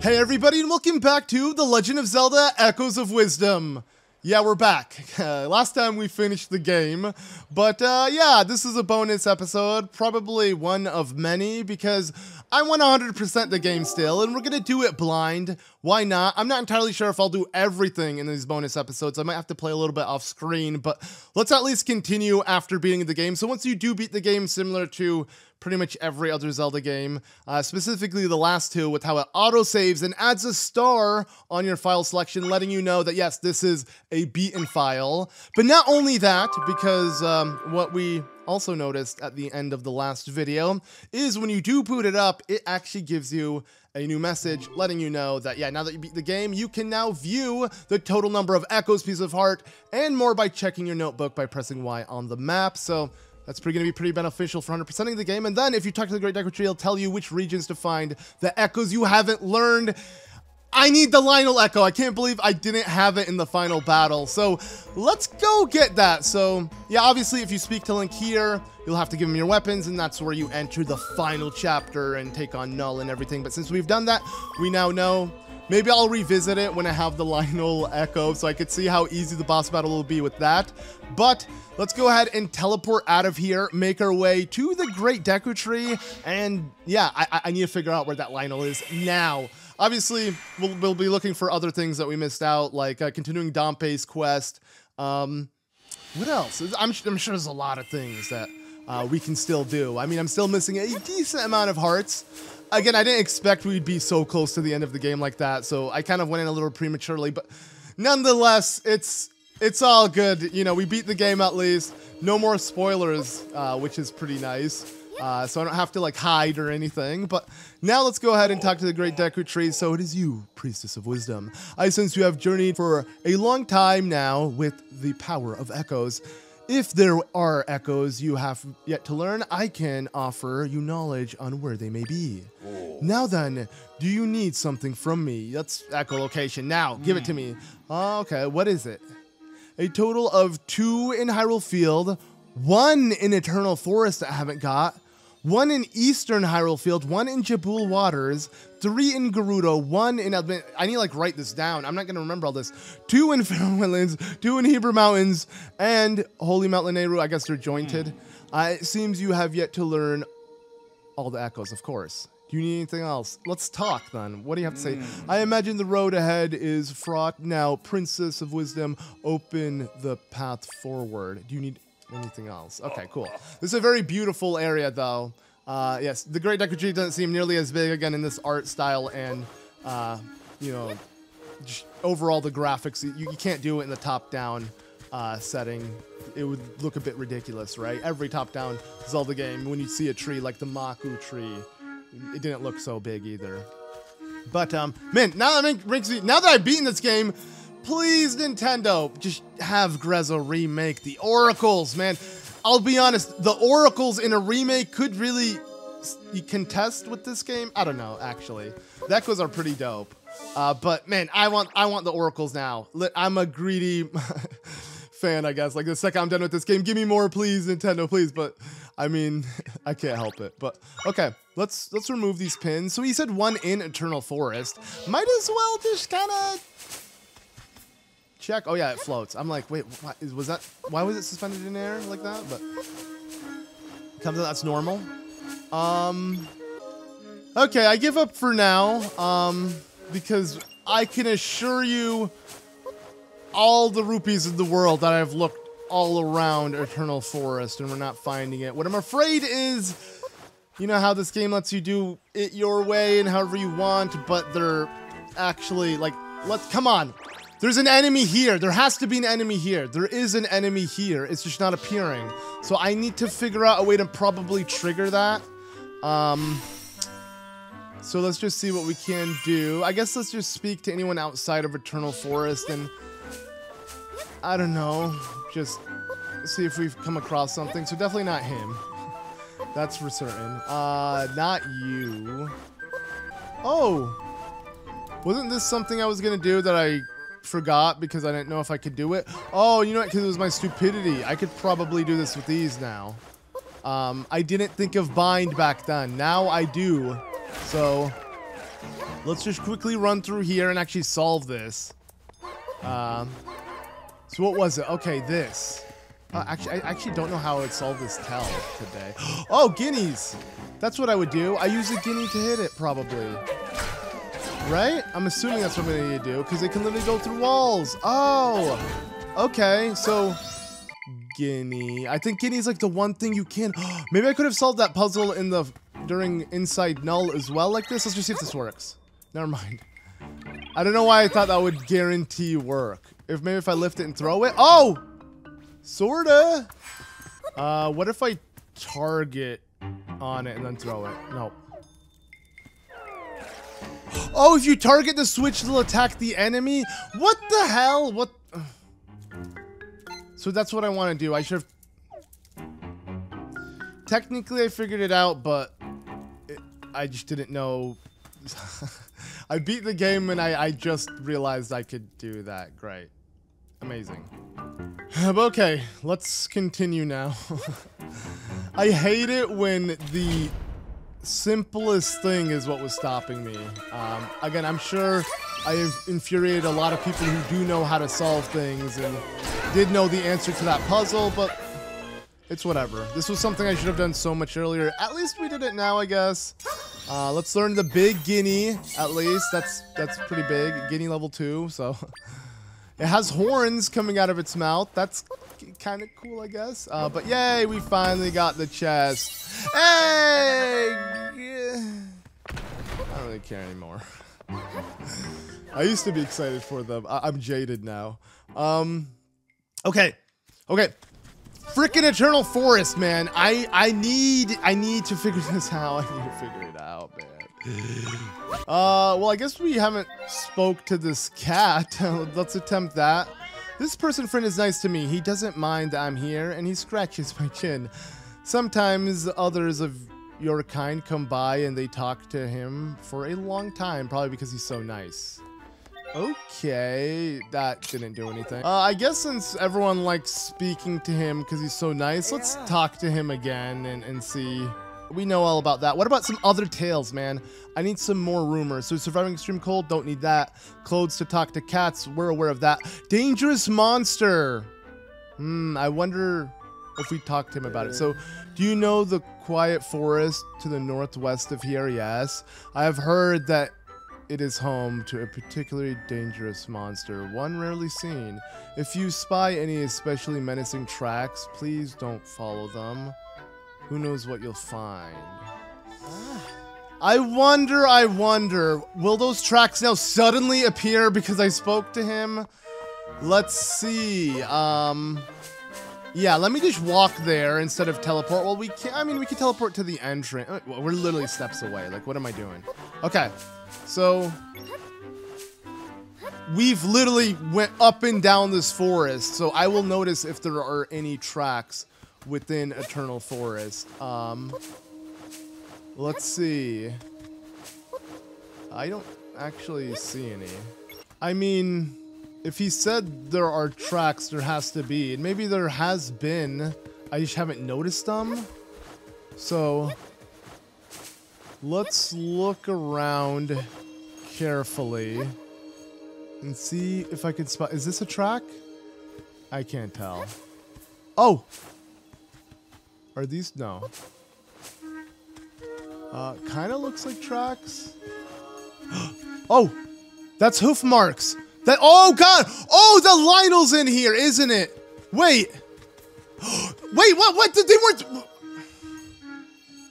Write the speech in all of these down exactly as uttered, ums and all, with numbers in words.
Hey everybody, and welcome back to The Legend of Zelda Echoes of Wisdom. Yeah, we're back. Uh, last time we finished the game, but uh, yeah, this is a bonus episode, probably one of many, because I want one hundred percent the game still, and we're gonna do it blind. Why not? I'm not entirely sure if I'll do everything in these bonus episodes. I might have to play a little bit off screen, but let's at least continue after beating the game. So once you do beat the game, similar to pretty much every other Zelda game, uh, specifically the last two, with how it auto-saves and adds a star on your file selection, letting you know that, yes, this is a beaten file. But not only that, because um, what we also noticed at the end of the last video is when you do boot it up, it actually gives you a new message letting you know that, yeah, now that you beat the game, you can now view the total number of echoes, pieces of heart, and more by checking your notebook by pressing Y on the map. So that's going to be pretty beneficial for one hundred percent of the game. And then if you talk to the Great Deku Tree, it'll tell you which regions to find the echoes you haven't learned. I need the Lynel Echo. I can't believe I didn't have it in the final battle. So let's go get that. So yeah, obviously if you speak to Link here, you'll have to give him your weapons, and that's where you enter the final chapter and take on Null and everything. But since we've done that, we now know. Maybe I'll revisit it when I have the Lynel Echo, so I could see how easy the boss battle will be with that. But let's go ahead and teleport out of here, make our way to the Great Deku Tree, and yeah, I, I need to figure out where that Lynel is now. Obviously, we'll, we'll be looking for other things that we missed out, like uh, continuing Dompe's quest. Um, what else? I'm, I'm sure there's a lot of things that uh, we can still do. I mean, I'm still missing a decent amount of hearts. Again, I didn't expect we'd be so close to the end of the game like that, so I kind of went in a little prematurely, but nonetheless, it's it's all good. You know, we beat the game at least. No more spoilers, uh, which is pretty nice. Uh, so I don't have to, like, hide or anything. But now let's go ahead and talk to the Great Deku Tree. So it is you, Priestess of Wisdom. I sense you have journeyed for a long time now with the power of echoes. If there are echoes you have yet to learn, I can offer you knowledge on where they may be. Oh. Now then, do you need something from me? That's echolocation. Now, give mm. it to me. Oh, okay, what is it? A total of two in Hyrule Field, one in Eternal Forest that I haven't got, one in Eastern Hyrule Field, one in Jabul Waters, three in Gerudo, one in... I need to, like, write this down. I'm not going to remember all this. Two in Fernlands, two in Hebrew Mountains, and Holy Mount Leneiru. I guess they're jointed. Mm. Uh, it seems you have yet to learn all the echoes, of course. Do you need anything else? Let's talk, then. What do you have to say? Mm. I imagine the road ahead is fraught. Now, Princess of Wisdom, open the path forward. Do you need anything else? Okay, cool. This is a very beautiful area, though. Uh, yes, the Great Deku Tree doesn't seem nearly as big, again, in this art style and, uh, you know, overall the graphics. You, you can't do it in the top-down uh, setting. It would look a bit ridiculous, right? Every top-down Zelda game, when you see a tree like the Maku tree, it didn't look so big either. But, um, man, now that, I'm, now that I've beaten this game, please, Nintendo, just have Grezzo remake the Oracles, man. I'll be honest, the Oracles in a remake could really contest with this game. I don't know, actually. The Echoes are pretty dope. Uh, but, man, I want I want the Oracles now. I'm a greedy fan, I guess. Like, the second I'm done with this game, give me more, please, Nintendo, please. But, I mean, I can't help it. But, okay, let's, let's remove these pins. So he said one in Eternal Forest. Might as well just kind of... check. Oh yeah, it floats. I'm like, wait, why, was that? Why was it suspended in air like that? But comes out that's normal. Um. Okay, I give up for now. Um, because I can assure you, all the rupees in the world that I've looked all around Eternal Forest and we're not finding it. What I'm afraid is, you know how this game lets you do it your way and however you want, but they're actually like, let's come on. There's an enemy here. There has to be an enemy here. There is an enemy here. It's just not appearing. So I need to figure out a way to probably trigger that. Um, so let's just see what we can do. I guess let's just speak to anyone outside of Eternal Forest and... I don't know. Just see if we've come across something. So definitely not him. That's for certain. Uh, not you. Oh! Wasn't this something I was gonna do that I... forgot because I didn't know if I could do it? Oh, you know what? Because it was my stupidity. I could probably do this with these now. Um, I didn't think of bind back then. Now I do. So, Let's just quickly run through here and actually solve this. Um, so what was it? Okay, this. Uh, actually, I actually don't know how I would solve this tell today. Oh, guineas! That's what I would do. I use a guinea to hit it, probably. Right? I'm assuming that's what I'm going to do, because they can literally go through walls. Oh! Okay, so... guinea. I think guinea is like the one thing you can... Maybe I could have solved that puzzle in the... during Inside Null as well like this. Let's just see if this works. Never mind. I don't know why I thought that would guarantee work. If maybe if I lift it and throw it. Oh! Sorta. Uh, what if I target on it and then throw it? No. Oh, if you target the switch, it'll attack the enemy? What the hell? What? So that's what I want to do. I should have... Technically, I figured it out, but... It, I just didn't know... I beat the game and I, I just realized I could do that. Great. Amazing. Okay, let's continue now. I hate it when the simplest thing is what was stopping me. Um, again, I'm sure I have infuriated a lot of people who do know how to solve things and did know the answer to that puzzle, but it's whatever. This was something I should have done so much earlier. At least we did it now, I guess. Uh, let's learn the big guinea, at least. That's, that's pretty big. Guinea level two, so... It has horns coming out of its mouth. That's kind of cool, I guess. Uh, but yay, we finally got the chest. Hey! I don't really care anymore. I used to be excited for them. I I'm jaded now. Um, okay, okay. Frickin' Eternal Forest, man. I I need I need to figure this out. I need to figure it out, man. Uh, well, I guess we haven't spoke to this cat. Let's attempt that. This person friend is nice to me. He doesn't mind that I'm here, and he scratches my chin. Sometimes others of your kind come by, and they talk to him for a long time, probably because he's so nice. Okay, that didn't do anything. Uh, I guess since everyone likes speaking to him because he's so nice, let's yeah. talk to him again and, and see... We know all about that. What about some other tales, man? I need some more rumors. So surviving extreme cold, don't need that. Clothes to talk to cats, we're aware of that. Dangerous monster. Hmm, I wonder if we talked to him about it. So do you know the quiet forest to the northwest of here? Yes. I have heard that it is home to a particularly dangerous monster, one rarely seen. If you spy any especially menacing tracks, please don't follow them. Who knows what you'll find? Ah. I wonder, I wonder, will those tracks now suddenly appear because I spoke to him? Let's see. Um, yeah, let me just walk there instead of teleport. Well, we can't, I mean, we can teleport to the entrance. We're literally steps away. Like, what am I doing? Okay, so we've literally went up and down this forest, so I will notice if there are any tracks within Eternal Forest. Um, let's see. I don't actually see any. I mean, if he said there are tracks, there has to be. And maybe there has been. I just haven't noticed them. So, let's look around carefully and see if I can spot. Is this a track? I can't tell. Oh! Are these? No. Uh, kind of looks like tracks. Oh, that's hoof marks. That, oh God. Oh, the Lynel's in here, isn't it? Wait. Wait, what, what, they weren't.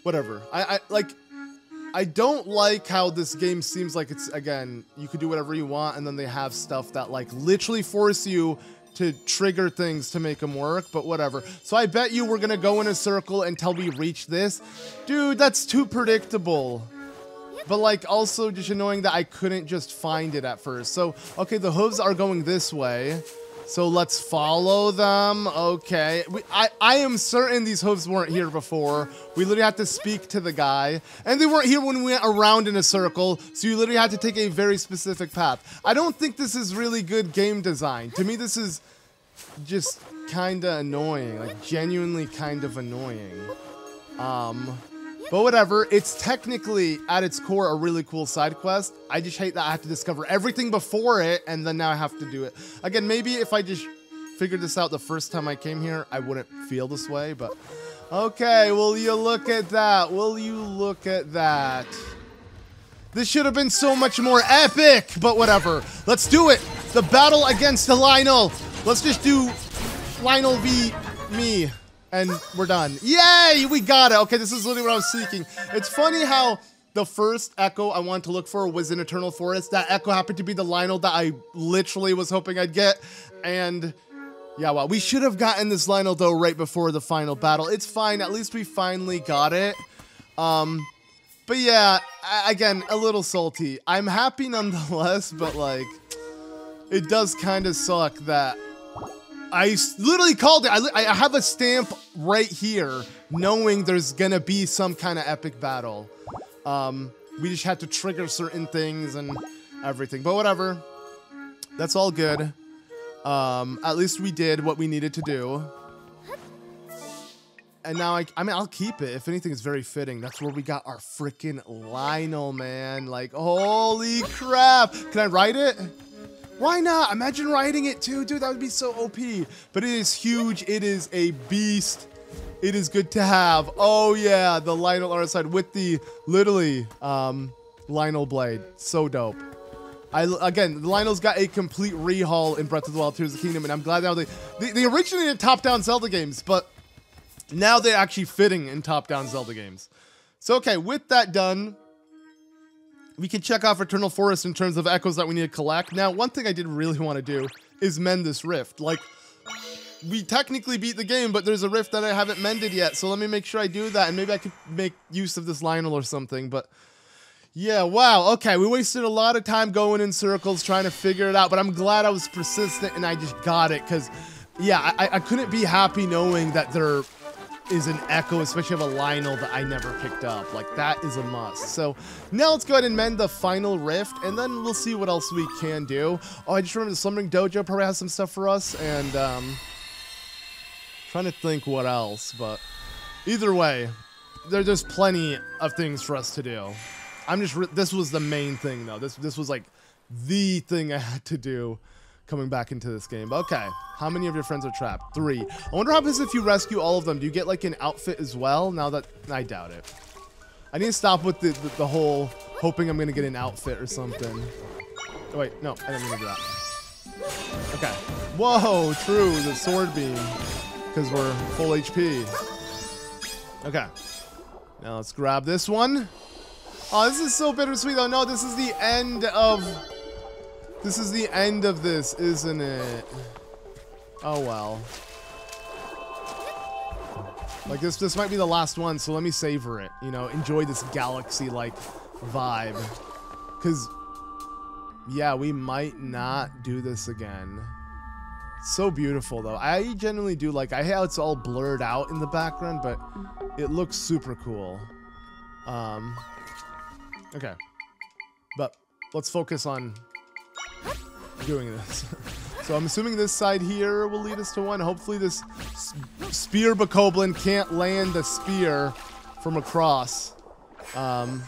Whatever. I, I, like, I don't like how this game seems like it's, again, you can do whatever you want and then they have stuff that like literally force you to trigger things to make them work, but whatever. So I bet you we're gonna go in a circle until we reach this. Dude, that's too predictable. But like also just annoying that I couldn't just find it at first. So, okay, the hooves are going this way. So let's follow them, okay. We, I, I am certain these hooves weren't here before. We literally had to speak to the guy. And they weren't here when we went around in a circle, so you literally had to take a very specific path. I don't think this is really good game design. To me, this is just kinda annoying, like genuinely kind of annoying. Um, But whatever, it's technically, at its core, a really cool side quest. I just hate that I have to discover everything before it, and then now I have to do it. Again, maybe if I just figured this out the first time I came here, I wouldn't feel this way, but... Okay, will you look at that? Will you look at that? This should have been so much more epic, but whatever. Let's do it! The battle against the Lynel! Let's just do Lynel v. me, and we're done. Yay! We got it! Okay, this is literally what I was seeking. It's funny how the first echo I wanted to look for was in Eternal Forest. That echo happened to be the Lynel that I literally was hoping I'd get, and... Yeah, well, we should have gotten this Lynel, though, right before the final battle. It's fine. At least we finally got it. Um, but, yeah, I again, a little salty. I'm happy nonetheless, but, like, it does kind of suck that I literally called it. I, li I have a stamp right here knowing there's going to be some kind of epic battle. Um, we just had to trigger certain things and everything. But whatever. That's all good. Um, at least we did what we needed to do. And now, I, I mean, I'll keep it. If anything, it's very fitting. That's where we got our freaking Lynel, man. Like, holy crap. Can I ride it? Why not? Imagine riding it too, dude. That would be so O P. But it is huge. It is a beast. It is good to have. Oh, yeah. The Lynel on our side with the, literally, um, Lynel blade. So dope. I, again, Lynel's got a complete rehaul in Breath of the Wild, Tears of the Kingdom, and I'm glad that they, they, they originated top-down Zelda games, but now they're actually fitting in top-down Zelda games. So, okay, with that done, we can check off Eternal Forest in terms of echoes that we need to collect. Now, one thing I did really want to do is mend this rift. Like, we technically beat the game, but there's a rift that I haven't mended yet, so let me make sure I do that, and maybe I could make use of this Lynel or something, but... Yeah, wow, okay, we wasted a lot of time going in circles trying to figure it out, but I'm glad I was persistent and I just got it, because, yeah, I, I couldn't be happy knowing that there is an echo, especially of a Lynel that I never picked up. Like, that is a must. So, now let's go ahead and mend the final rift, and then we'll see what else we can do. Oh, I just remember the Slumbering Dojo probably has some stuff for us, and, um, trying to think what else, but either way, there, there's plenty of things for us to do. I'm just, this was the main thing though. This this was like the thing I had to do coming back into this game. Okay, how many of your friends are trapped? Three. I wonder how it is if you rescue all of them. Do you get like an outfit as well? Now that, I doubt it. I need to stop with the, the, the whole hoping I'm gonna get an outfit or something. Oh, wait, no, I didn't mean to do that. Okay, whoa, true, the sword beam, because we're full H P. Okay, now let's grab this one. Oh, this is so bittersweet though. No, this is the end of... This is the end of this, isn't it? Oh, well. Like, this this might be the last one, so let me savor it. You know, enjoy this galaxy-like vibe. Because, yeah, we might not do this again. So beautiful, though. I genuinely do like... I hate how it's all blurred out in the background, but it looks super cool. Um... Okay, but let's focus on doing this. So I'm assuming this side here will lead us to one. Hopefully this spear Bokoblin can't land the spear from across. Um,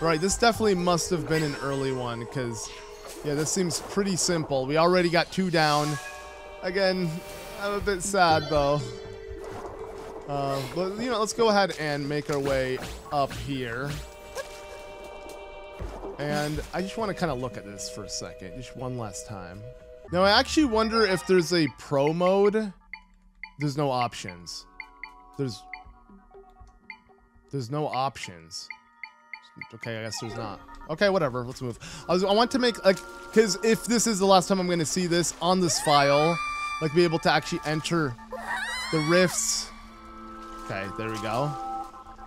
right, this definitely must have been an early one because, yeah, this seems pretty simple. We already got two down. Again, I'm a bit sad though. Uh, but, you know, let's go ahead and make our way up here. And I just want to kind of look at this for a second, just one last time. Now, I actually wonder if there's a pro mode. There's no options. There's... There's no options. Okay, I guess there's not. Okay, whatever, let's move. I, was, I want to make, like, because if this is the last time I'm going to see this on this file, like, be able to actually enter the rifts... Okay, there we go.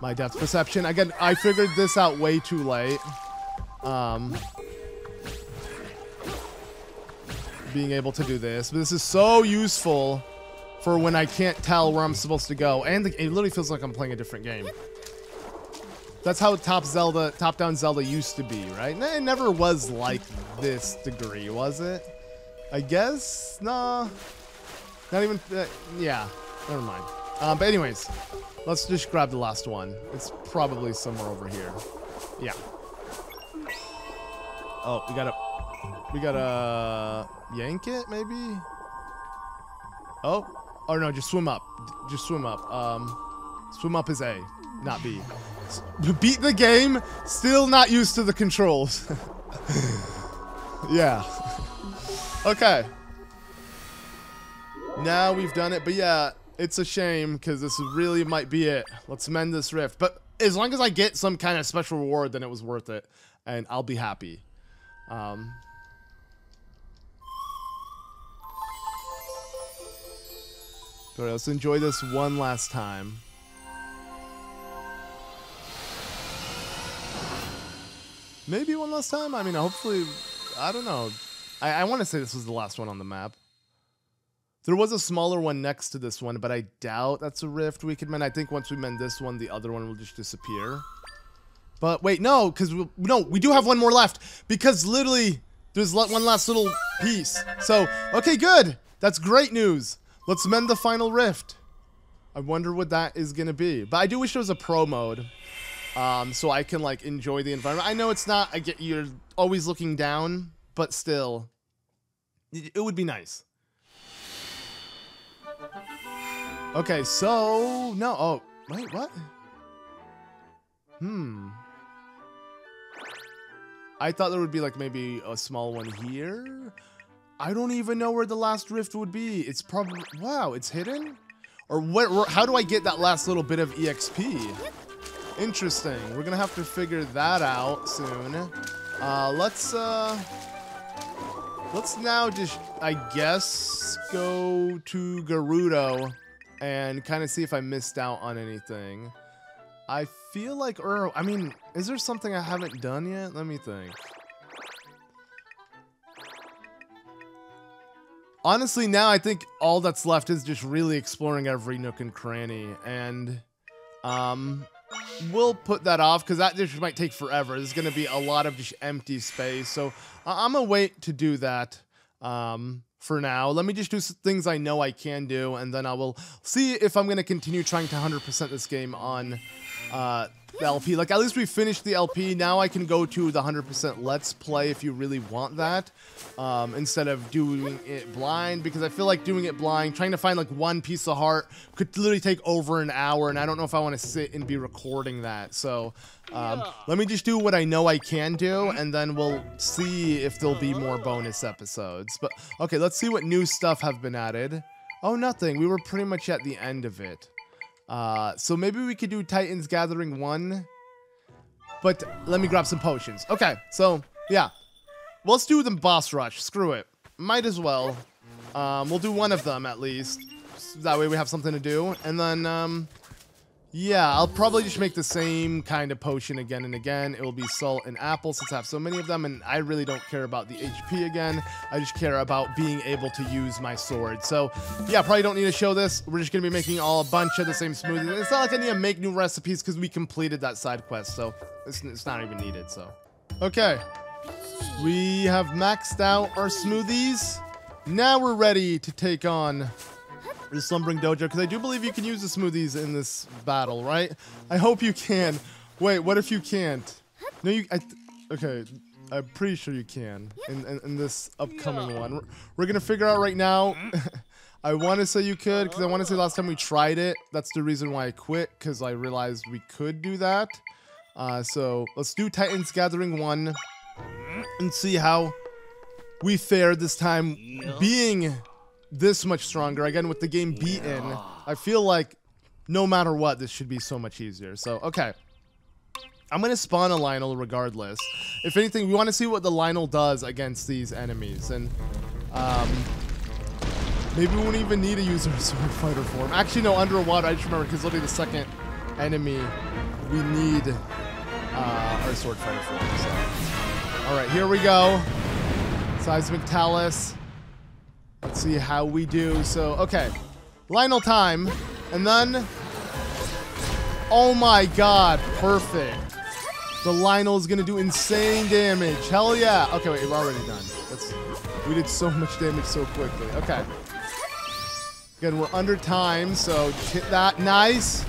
My depth perception. Again, I figured this out way too late. Um, being able to do this. But this is so useful for when I can't tell where I'm supposed to go. And the, it literally feels like I'm playing a different game. That's how top Zelda, top-down Zelda used to be, right? And it never was like this degree, was it? I guess? Nah. Not even... Uh, yeah. Never mind. Um, but anyways, let's just grab the last one. It's probably somewhere over here. Yeah. Oh, we gotta, we gotta yank it maybe? Oh, or no, just swim up. Just swim up. Um, swim up is A, not B. Beat the game, still not used to the controls. Yeah. Okay. Now we've done it, but yeah, it's a shame because this really might be it. Let's mend this rift. But as long as I get some kind of special reward, then it was worth it, and I'll be happy. Um, but let's enjoy this one last time. Maybe one last time? I mean, hopefully, I don't know. I, I want to say this was the last one on the map. There was a smaller one next to this one, but I doubt that's a rift we could mend. I think once we mend this one, the other one will just disappear. But wait, no, because we'll, no, we do have one more left because literally there's one last little piece. So, okay, good. That's great news. Let's mend the final rift. I wonder what that is going to be. But I do wish there was a pro mode. Um, so I can like enjoy the environment. I know it's not, I get you're always looking down, but still, it, it would be nice. Okay, so no, oh wait, what? Hmm. I thought there would be like maybe a small one here. I don't even know where the last rift would be. It's probably wow, it's hidden, or what? How do I get that last little bit of E X P? Interesting. We're gonna have to figure that out soon. Uh, let's uh, let's now just, I guess, go to Gerudo and kind of see if I missed out on anything. I feel like, or I mean, is there something I haven't done yet? Let me think. Honestly, now I think all that's left is just really exploring every nook and cranny, and um. we'll put that off because that just might take forever. There's going to be a lot of just empty space. So I'm going to wait to do that um, for now. Let me just do some things I know I can do. And then I will see if I'm going to continue trying to one hundred percent this game on uh, the L P. Like, at least we finished the L P. Now I can go to the one hundred percent Let's Play if you really want that. Um, instead of doing it blind. Because I feel like doing it blind, trying to find like one piece of heart could literally take over an hour. And I don't know if I want to sit and be recording that. So um, yeah. Let me just do what I know I can do. And then we'll see if there'll be more bonus episodes. But okay, let's see what new stuff have been added. Oh, nothing. We were pretty much at the end of it. Uh, so maybe we could do Titans Gathering one. But let me grab some potions. Okay, so yeah. Let's do the boss rush. Screw it. Might as well. Um, we'll do one of them at least. That way we have something to do. And then, um, yeah, I'll probably just make the same kind of potion again and again. It will be salt and apple since I have so many of them. And I really don't care about the H P again. I just care about being able to use my sword. So, yeah, probably don't need to show this. We're just going to be making all a bunch of the same smoothies. It's not like I need to make new recipes because we completed that side quest. So, it's, it's not even needed. So, okay. We have maxed out our smoothies. Now we're ready to take on the Slumbering Dojo, because I do believe you can use the smoothies in this battle, right? I hope you can. Wait, what if you can't? No, you... I th okay, I'm pretty sure you can in, in, in this upcoming one. We're, we're going to figure out right now. I want to say you could, because I want to say last time we tried it, that's the reason why I quit, because I realized we could do that. Uh, so let's do Titans Gathering one. And see how we fare this time being this much stronger. Again, with the game beaten, I feel like no matter what, this should be so much easier. So, okay. I'm going to spawn a Lynel regardless. If anything, we want to see what the Lynel does against these enemies. And um, maybe we won't even need to use our sword fighter form. Actually, no, underwater. I just remember because literally the second enemy, we need uh, our sword fighter form. So. All right, here we go. Seismic Talus. Let's see how we do. So, okay. Lynel time. And then... Oh my god, perfect. The Lynel is going to do insane damage. Hell yeah. Okay, wait, we're already done. That's, we did so much damage so quickly. Okay. Again, we're under time, so just hit that. Nice.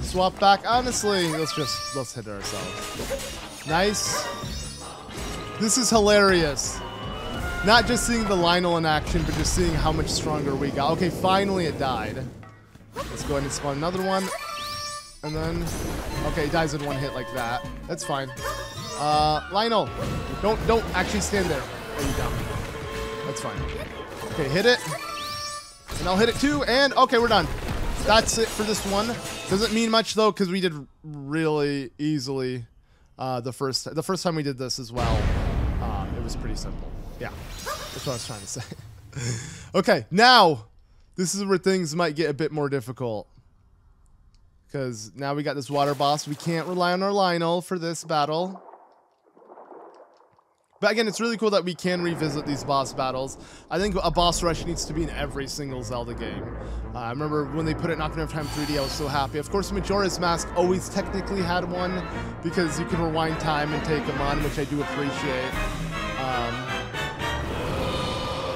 Swap back. Honestly, let's just let's hit ourselves. Nice. This is hilarious. Not just seeing the Lynel in action, but just seeing how much stronger we got. Okay, finally it died. Let's go ahead and spawn another one. And then, okay, it dies in one hit like that. That's fine. Uh, Lynel, don't, don't actually stand there. There you go. That's fine. Okay, hit it. And I'll hit it too, and okay, we're done. That's it for this one. Doesn't mean much though, because we did really easily uh, the first the first time we did this as well. Uh, it was pretty simple. Yeah, that's what I was trying to say. Okay, now this is where things might get a bit more difficult, because now we got this water boss. We can't rely on our Lynel for this battle. But again, it's really cool that we can revisit these boss battles. I think a boss rush needs to be in every single Zelda game. Uh, I remember when they put it in Ocarina of Time three D, I was so happy. Of course, Majora's Mask always technically had one, because you can rewind time and take them on, which I do appreciate.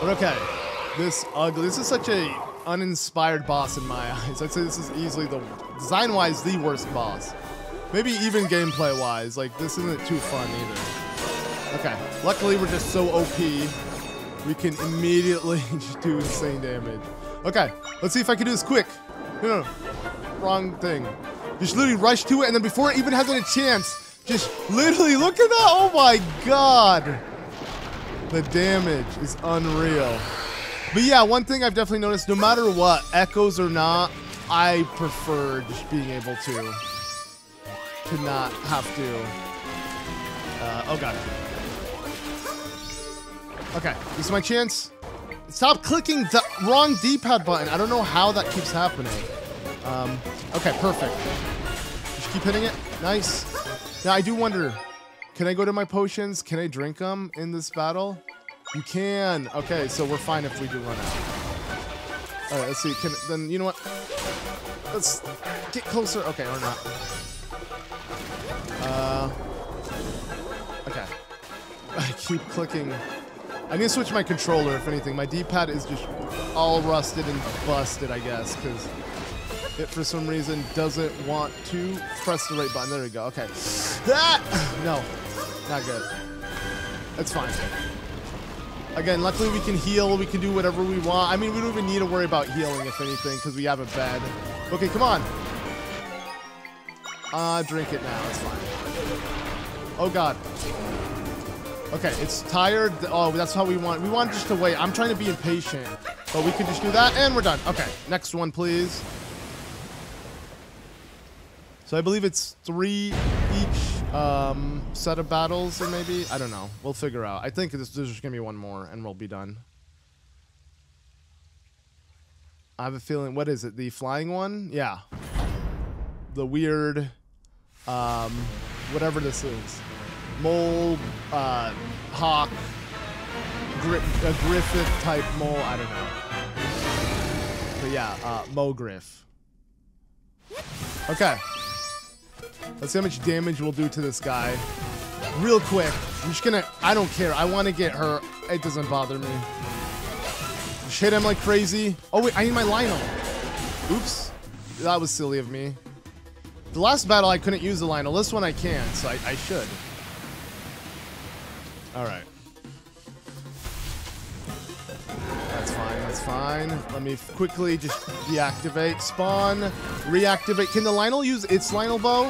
Um, but okay, this ugly, this is such a uninspired boss in my eyes. I'd say this is easily, the design-wise, the worst boss. Maybe even gameplay-wise, like this isn't too fun either. Okay, luckily we're just so O P, we can immediately just do insane damage. Okay, let's see if I can do this quick. No, no, no, wrong thing. Just literally rush to it, and then before it even has a chance, just literally look at that. Oh my god. The damage is unreal. But yeah, one thing I've definitely noticed, no matter what, echoes or not, I prefer just being able to, to not have to. Uh, oh god. Okay, this is my chance. Stop clicking the wrong D-pad button. I don't know how that keeps happening. Um, okay, perfect. Just keep hitting it. Nice. Now, I do wonder, can I go to my potions? Can I drink them in this battle? You can. Okay, so we're fine if we do run out. All right, let's see. Can, then, you know what? Let's get closer. Okay, or not. Uh, okay. I keep clicking. I need to switch my controller, if anything. My D-pad is just all rusted and busted, I guess, because it, for some reason, doesn't want to press the right button. There we go. Okay. That! No. Not good. That's fine. Again, luckily we can heal. We can do whatever we want. I mean, we don't even need to worry about healing, if anything, because we have a bed. Okay, come on. Uh, drink it now. It's fine. Oh, God. Okay, it's tired. Oh, that's how we want. We want just to wait. I'm trying to be impatient. But we can just do that, and we're done. Okay, next one, please. So I believe it's three each um, set of battles, or maybe? I don't know. We'll figure out. I think this, there's just going to be one more, and we'll be done. I have a feeling. What is it? The flying one? Yeah. The weird... Um, whatever this is. Mole, uh, hawk, gri a griffith type mole, I don't know. But yeah, uh, Mo Griff. Okay. Let's see how much damage we'll do to this guy. Real quick. I'm just gonna, I don't care. I want to get her. It doesn't bother me. Just hit him like crazy. Oh wait, I need my Lynel. Oops. That was silly of me. The last battle I couldn't use the Lynel. This one I can, so I, I should. Alright. That's fine, that's fine. Let me quickly just deactivate. Spawn. Reactivate. Can the Lynel use its Lynel bow?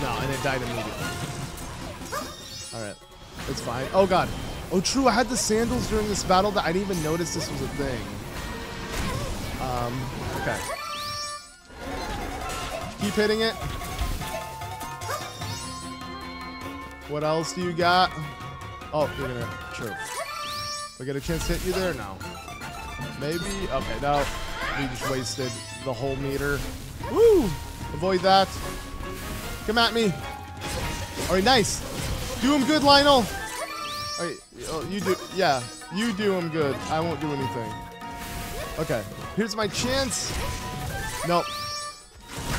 No, and it died immediately. Alright. It's fine. Oh god. Oh true, I had the sandals during this battle that I didn't even notice this was a thing. Um, okay. Keep hitting it. What else do you got? Oh, you're gonna, true. We get a chance to hit you there? No. Maybe? Okay, no. We just wasted the whole meter. Woo! Avoid that. Come at me. All right, nice. Do him good, Lynel. All right, oh, you do, yeah. You do him good. I won't do anything. Okay, here's my chance. Nope.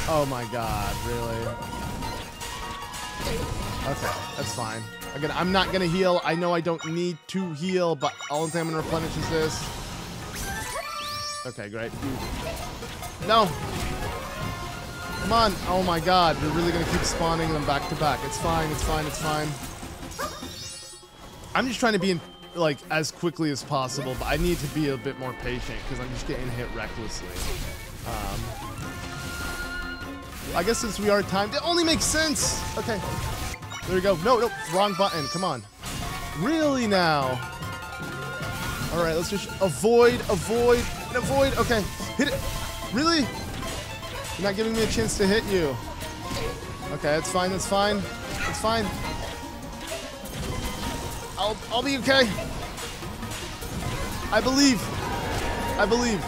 Oh my god, really? Okay, that's fine. Again, I'm not gonna heal. I know I don't need to heal, but all I'm gonna replenish is this. Okay, great. No! Come on! Oh my god, you're really gonna keep spawning them back to back. It's fine, it's fine, it's fine. I'm just trying to be in, like, as quickly as possible, but I need to be a bit more patient because I'm just getting hit recklessly. Um, I guess since we are timed, it only makes sense! Okay. There we go. No, no, wrong button. Come on. Really now? Alright, let's just avoid, avoid, and avoid. Okay, hit it. Really? You're not giving me a chance to hit you. Okay, that's fine, that's fine. That's fine. I'll, I'll be okay. I believe. I believe.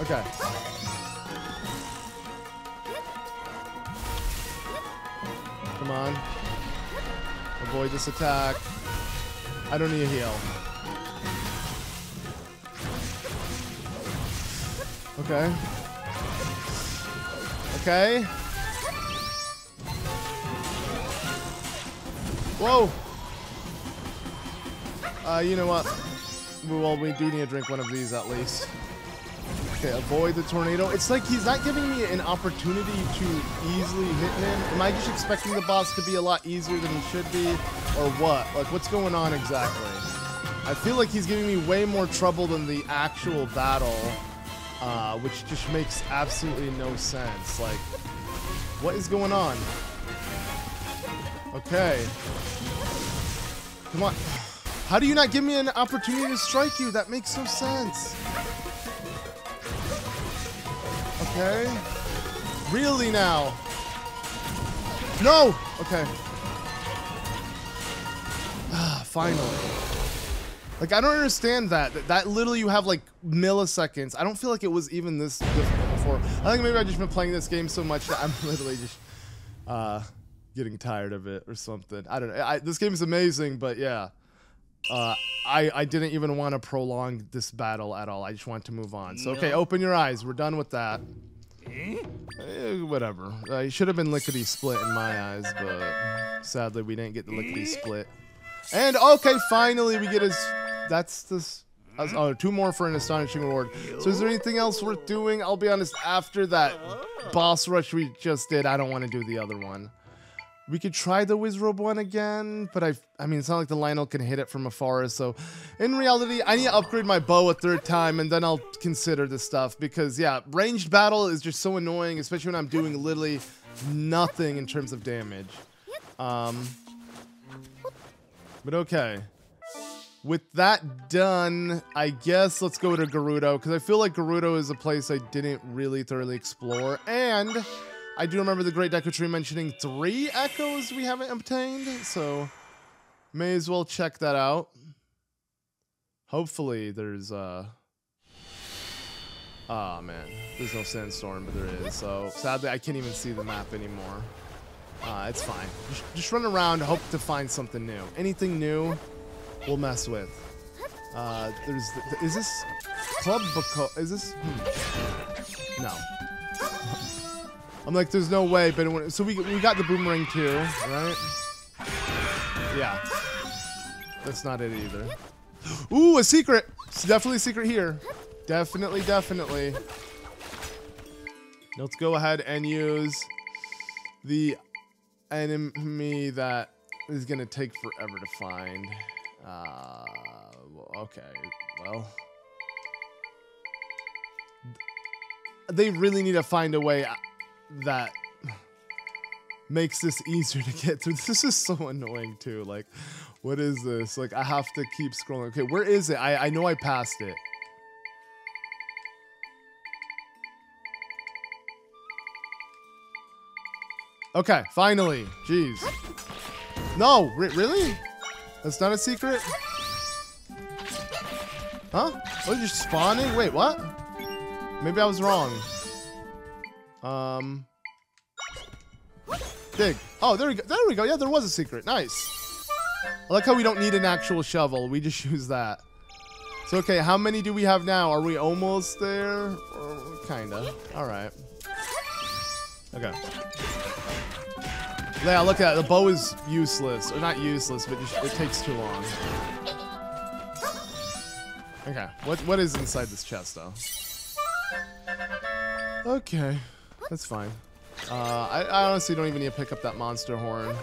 Okay. Come on. Avoid this attack. I don't need a heal. Okay. Okay. Whoa! Uh, you know what? Well, we do need to drink one of these at least. Okay, avoid the tornado. It's like he's not giving me an opportunity to easily hit him. Am I just expecting the boss to be a lot easier than he should be? Or what? Like, what's going on exactly? I feel like he's giving me way more trouble than the actual battle, uh, which just makes absolutely no sense. Like, what is going on? Okay. Come on. How do you not give me an opportunity to strike you? That makes no sense. Okay. Really now? No! Okay. Finally. Like, I don't understand that. that. That literally you have, like, milliseconds. I don't feel like it was even this difficult before. I think maybe I've just been playing this game so much that I'm literally just uh, getting tired of it or something. I don't know. I, this game is amazing, but yeah. Uh, I, I didn't even want to prolong this battle at all. I just wanted to move on. So, okay, open your eyes. We're done with that. Eh, whatever. Uh, it should have been lickety-split in my eyes, but sadly we didn't get the lickety-split. And, okay, finally we get his... That's this... Uh, oh, two more for an astonishing reward. So is there anything else worth doing? I'll be honest, after that boss rush we just did, I don't want to do the other one. We could try the Wizzrobe one again, but I I mean, it's not like the Lynel can hit it from afar, so... In reality, I need to upgrade my bow a third time, and then I'll consider this stuff, because, yeah, ranged battle is just so annoying, especially when I'm doing literally nothing in terms of damage. Um... But okay, with that done, I guess let's go to Gerudo, because I feel like Gerudo is a place I didn't really thoroughly explore, and I do remember the Great Deku Tree mentioning three echoes we haven't obtained, so may as well check that out. Hopefully there's, uh, ah, man, there's no sandstorm, but there is, so sadly I can't even see the map anymore. Uh, it's fine. Just, just run around, hope to find something new. Anything new, we'll mess with. Uh, there's... The, the, is this... Club Boko... Is this... Hmm. No. I'm like, there's no way, but... It went, so we, we got the boomerang too, right? Yeah. That's not it either. Ooh, a secret! It's definitely a secret here. Definitely, definitely. Let's go ahead and use... the... enemy that is gonna take forever to find. Uh, okay, well, they really need to find a way that makes this easier to get through. This is so annoying too. Like, what is this? Like, I have to keep scrolling. Okay, where is it? I, I know I passed it. Okay, finally. Jeez. No, re really? That's not a secret? Huh? Oh, you're just spawning? Wait, what? Maybe I was wrong. Um. Dig. Oh, there we go. There we go. Yeah, there was a secret. Nice. I like how we don't need an actual shovel. We just use that. So, okay, how many do we have now? Are we almost there? Kinda. All right. Okay. Yeah, look at that. The bow is useless. Or not useless, but just, it takes too long. Okay. What what is inside this chest though? Okay, that's fine. Uh, I, I honestly don't even need to pick up that monster horn.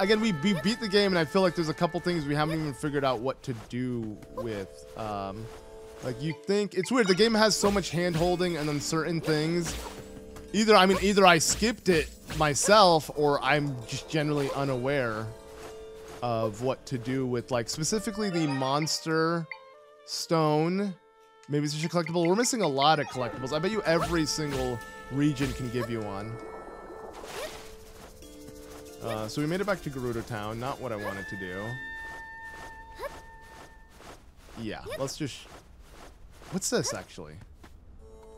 Again, we, we beat the game, and I feel like there's a couple things we haven't even figured out what to do with. Um, like, you think... It's weird. The game has so much hand-holding and then certain things. Either, I mean, either I skipped it myself, or I'm just generally unaware of what to do with, like, specifically the monster stone. Maybe it's just a collectible. We're missing a lot of collectibles. I bet you every single region can give you one. Uh, so we made it back to Gerudo Town. Not what I wanted to do. Yeah, let's just... What's this, actually?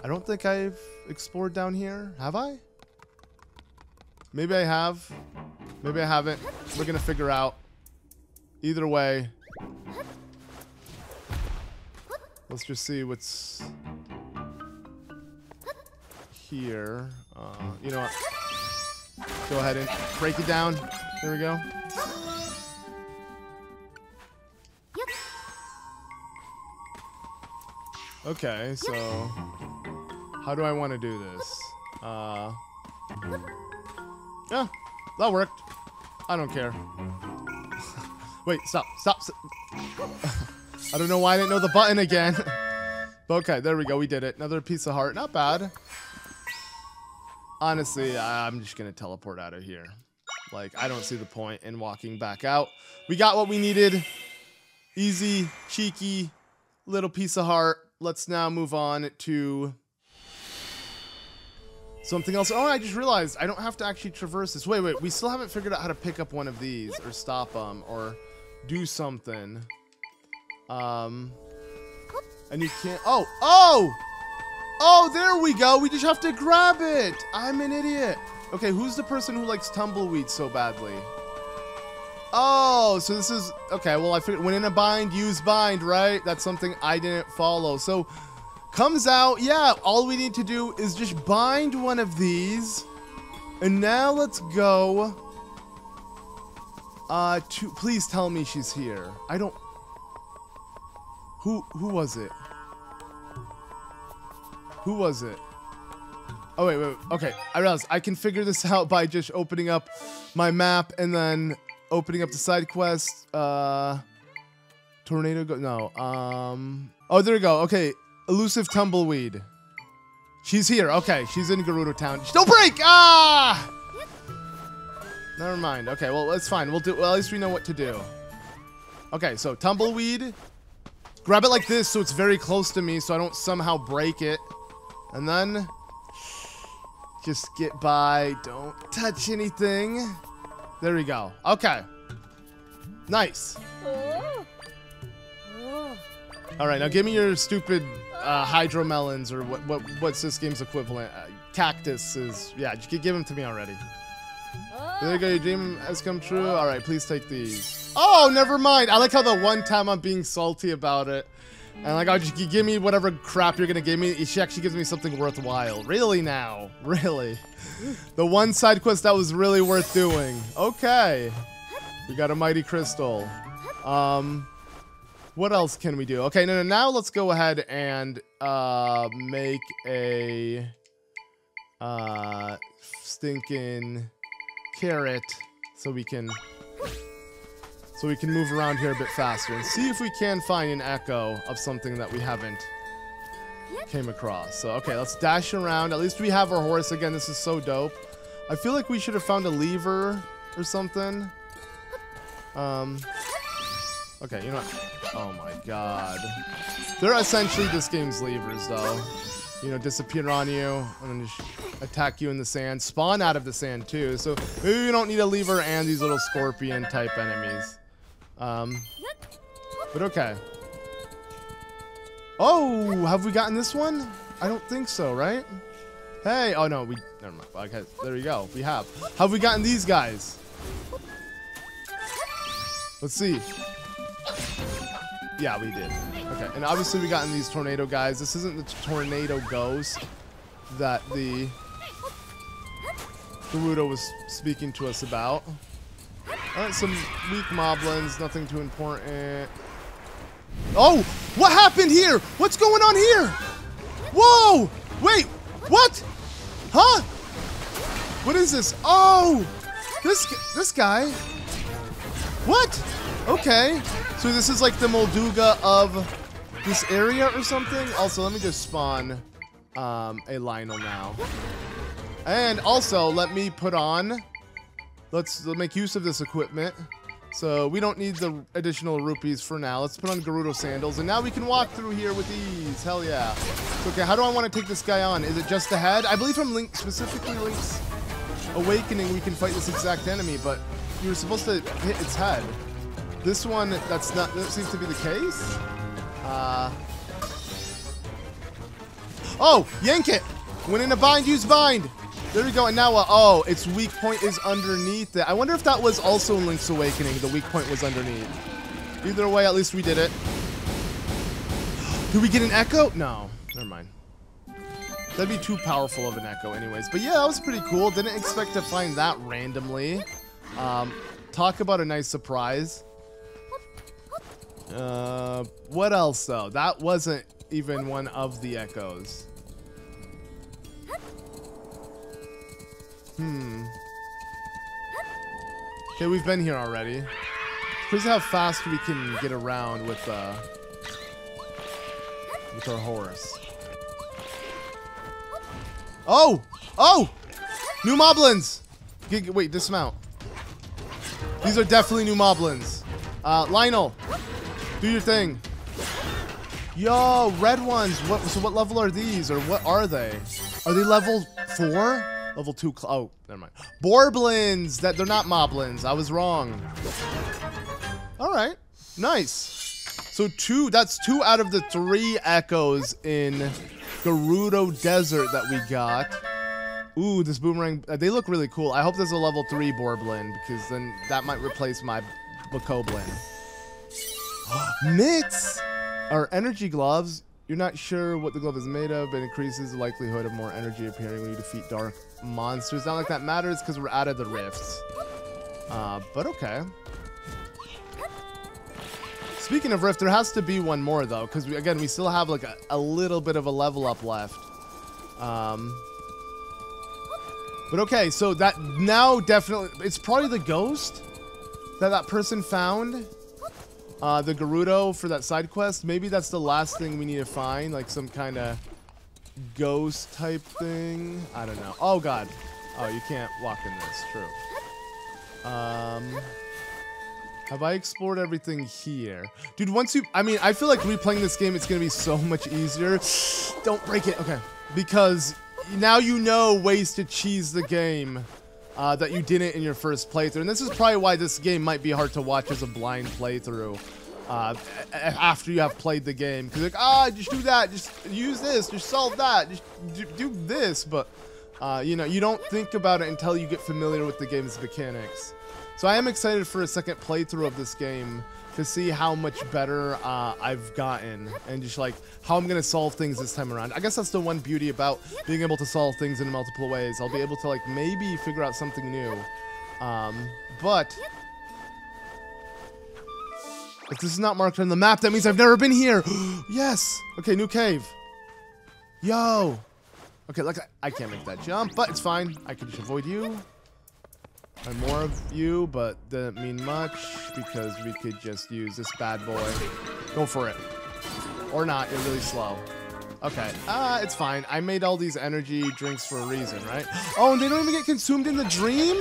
I don't think I've explored down here. Have I? Maybe I have. Maybe I haven't. We're gonna figure out. Either way... Let's just see what's... here. Uh, you know what? Go ahead and break it down. There we go. Okay, so how do I want to do this? Uh, yeah, that worked. I don't care. Wait, stop, stop. stop. I don't know why I didn't know the button again. But okay, there we go. We did it. Another piece of heart. Not bad. Honestly, I'm just going to teleport out of here. Like, I don't see the point in walking back out. We got what we needed. Easy, cheeky, little piece of heart. Let's now move on to something else. Oh, I just realized I don't have to actually traverse this. Wait, wait. We still haven't figured out how to pick up one of these or stop them or do something. Um, and you can't... Oh, oh! Oh, there we go. We just have to grab it. I'm an idiot. Okay, who's the person who likes tumbleweed so badly? Oh, so this is... Okay, well, I figured when in a bind, use bind, right? That's something I didn't follow. So, comes out, yeah, all we need to do is just bind one of these. And now let's go... Uh, to... Please tell me she's here. I don't... Who, who was it? Who was it? Oh, wait, wait, wait. Okay, I realized I can figure this out by just opening up my map and then opening up the side quest. Uh, tornado go, no. Um, oh, there we go. Okay, elusive tumbleweed. She's here. Okay, she's in Gerudo Town. Don't break! Ah! Never mind. Okay, well, that's fine. We'll do, well, at least we know what to do. Okay, so tumbleweed. Grab it like this so it's very close to me so I don't somehow break it. And then, just get by. Don't touch anything. There we go. Okay. Nice. All right, now give me your stupid uh, hydromelons or what, what? What's this game's equivalent? Uh, cactus is, yeah, just give them to me already. There you go, your dream has come true. All right, please take these. Oh, never mind. I like how the one time I'm being salty about it. And like, I'll just give me whatever crap you're gonna give me. She actually gives me something worthwhile. Really now? Really? The one side quest that was really worth doing. Okay. We got a mighty crystal. Um, what else can we do? Okay, no, no, now let's go ahead and uh, make a uh, stinking carrot so we can... So we can move around here a bit faster and see if we can find an echo of something that we haven't came across. So, okay, let's dash around. At least we have our horse again. This is so dope. I feel like we should have found a lever or something. Um, okay, you know what? Oh, my God. They're essentially this game's levers, though. You know, disappear on you and then just attack you in the sand. Spawn out of the sand, too. So maybe you don't need a lever and these little scorpion-type enemies. Um, but okay. Oh, have we gotten this one? I don't think so, right? Hey, oh no, we, never mind. Okay, there we go, we have. Have we gotten these guys? Let's see. Yeah, we did. Okay, and obviously we gotten these tornado guys. This isn't the tornado ghost that the Gerudo was speaking to us about. All right, some weak moblins, nothing too important. Oh, what happened here? What's going on here? Whoa! Wait, what? Huh? What is this? Oh, this this guy. What? Okay. So this is like the Molduga of this area or something. Also, let me just spawn um, a Lynel now. And also, let me put on. Let's make use of this equipment. So we don't need the additional rupees for now. Let's put on Gerudo sandals, and now we can walk through here with ease. Hell yeah. Okay, how do I want to take this guy on? Is it just the head? I believe from Link, specifically Link's Awakening, we can fight this exact enemy, but you were supposed to hit its head. This one, that's not, that seems to be the case. Uh, oh, yank it. When in a bind, use bind. There we go, and now, uh, oh, its weak point is underneath it. I wonder if that was also in Link's Awakening, the weak point was underneath. Either way, at least we did it. Did we get an echo? No, never mind. That'd be too powerful of an echo anyways. But yeah, that was pretty cool. Didn't expect to find that randomly. Um, talk about a nice surprise. Uh, what else, though? That wasn't even one of the echoes. Hmm. Okay, we've been here already. Here's how fast we can get around with uh with our horse. Oh! Oh! New Moblins! Get, wait, dismount. These are definitely new Moblins. Uh, Lynel, do your thing. Yo, red ones. What? So what level are these, or what are they? Are they level four? Level two, oh, never mind. Borblins, that they're not Moblins. I was wrong. All right, nice. So two, that's two out of the three echoes in Gerudo Desert that we got. Ooh, this boomerang, they look really cool. I hope there's a level three Borblin, because then that might replace my Bokoblin. Mitts are energy gloves. You're not sure what the glove is made of, but increases the likelihood of more energy appearing when you defeat dark monsters. Not like that matters, because we're out of the rifts. Uh, but okay. Speaking of rift, there has to be one more, though, because, we, again, we still have, like, a, a little bit of a level up left. Um, but okay, so that now definitely... It's probably the ghost that that person found. Uh, the Gerudo for that side quest. Maybe that's the last thing we need to find, like some kind of ghost type thing. I don't know. Oh god. Oh, you can't walk in this. True. Um, have I explored everything here, dude? Once you, I mean, I feel like replaying this game, it's gonna be so much easier. Don't break it. Okay, because now you know ways to cheese the game. Uh, that you didn't in your first playthrough. And this is probably why this game might be hard to watch as a blind playthrough uh, after you have played the game. Because like, ah, just do that, just use this, just solve that, just do this. But, uh, you know, you don't think about it until you get familiar with the game's mechanics. So I am excited for a second playthrough of this game to see how much better uh, I've gotten and just like how I'm gonna solve things this time around. I guess that's the one beauty about being able to solve things in multiple ways. I'll be able to like maybe figure out something new. Um, but if this is not marked on the map, that means I've never been here. Yes. Okay, new cave. Yo. Okay, look, I can't make that jump, but it's fine. I can just avoid you. And more of you, but doesn't mean much because we could just use this bad boy. Go for it. Or not, you're really slow. Okay, uh, it's fine. I made all these energy drinks for a reason, right? Oh, and they don't even get consumed in the dream?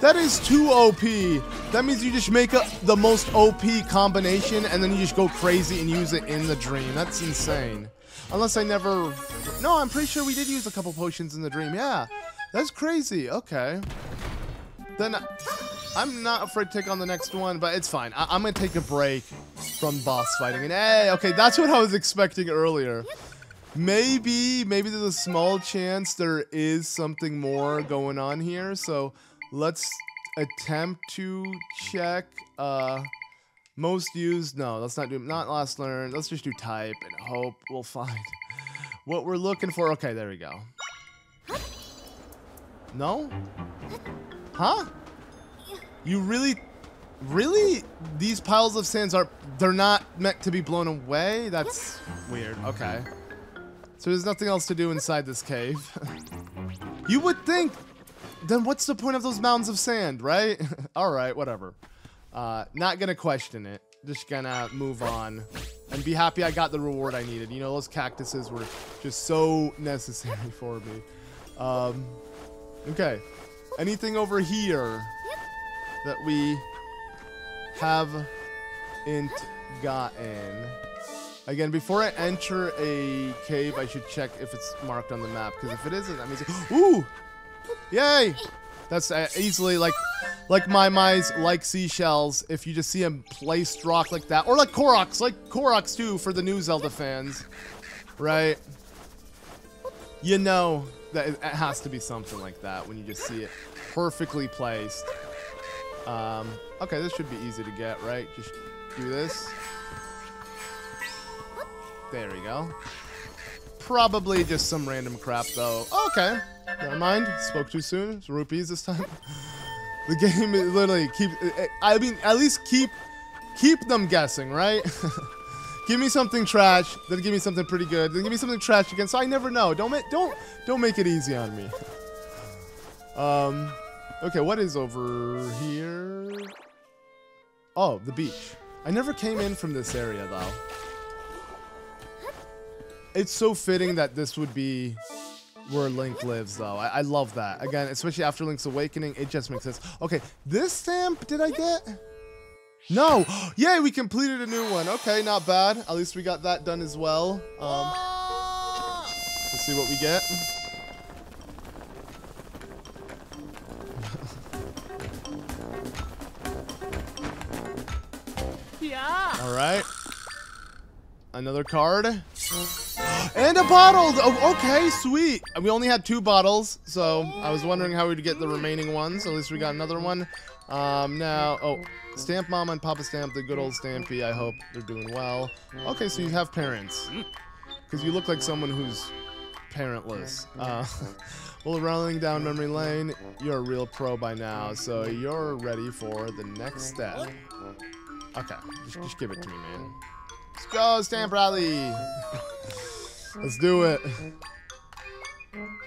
That is too O P. That means you just make up the most O P combination and then you just go crazy and use it in the dream. That's insane. Unless I never... No, I'm pretty sure we did use a couple potions in the dream. Yeah, that's crazy. Okay. Then I'm not afraid to take on the next one, but it's fine. I I'm going to take a break from boss fighting. And hey, okay, that's what I was expecting earlier. Maybe, maybe there's a small chance there is something more going on here. So let's attempt to check uh, most used. No, let's not do not last learned. Let's just do type and hope we'll find what we're looking for. Okay, there we go. No? Huh? You really Really? These piles of sands are, they're not meant to be blown away? That's weird. Okay. So there's nothing else to do inside this cave. You would think, then what's the point of those mountains of sand, right? All right, whatever. Uh, not gonna question it. Just gonna move on and be happy I got the reward I needed. You know, those cactuses were just so necessary for me. Um, okay. Anything over here that we haven't gotten? Again, before I enter a cave, I should check if it's marked on the map, because if it isn't, that means it... Ooh! Yay! That's uh, easily, like, like my mice, like seashells, if you just see them placed rock like that. Or like Koroks, like Koroks, too, for the new Zelda fans. Right? You know that it has to be something like that when you just see it perfectly placed. Um, okay, this should be easy to get, right? Just do this. There we go. Probably just some random crap, though. Oh, okay. Never mind. Spoke too soon. It's rupees this time. The game is literally keep... I mean, at least keep keep them guessing, right? Give me something trash, then give me something pretty good, then give me something trash again. So I never know. Don't make don't don't make it easy on me. Um. Okay, what is over here? Oh, the beach. I never came in from this area though. It's so fitting that this would be where Link lives, though. I, I love that. Again, especially after Link's Awakening, it just makes sense. Okay, this stamp did I get? No! Yay, we completed a new one. Okay, not bad. At least we got that done as well. Um, let's see what we get. Yeah. All right. Another card. And a bottle! Oh, okay, sweet. We only had two bottles, so I was wondering how we'd get the remaining ones. At least we got another one. Um, now, oh, Stamp Mama and Papa Stamp, the good old Stampy. I hope they're doing well. Okay, so you have parents. Because you look like someone who's parentless. Uh, well, rolling down memory lane, you're a real pro by now, so you're ready for the next step. Okay, just, just give it to me, man. Let's go, Stamp Rally! Let's do it.